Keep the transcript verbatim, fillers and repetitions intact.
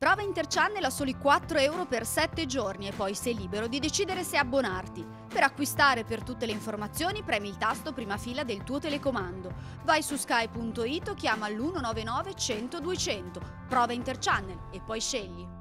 Prova Interchannel a soli quattro euro per sette giorni e poi sei libero di decidere se abbonarti. Per acquistare per tutte le informazioni premi il tasto prima fila del tuo telecomando. Vai su sky punto it o chiama l'uno nove nove cento duecento. Prova Interchannel e poi scegli.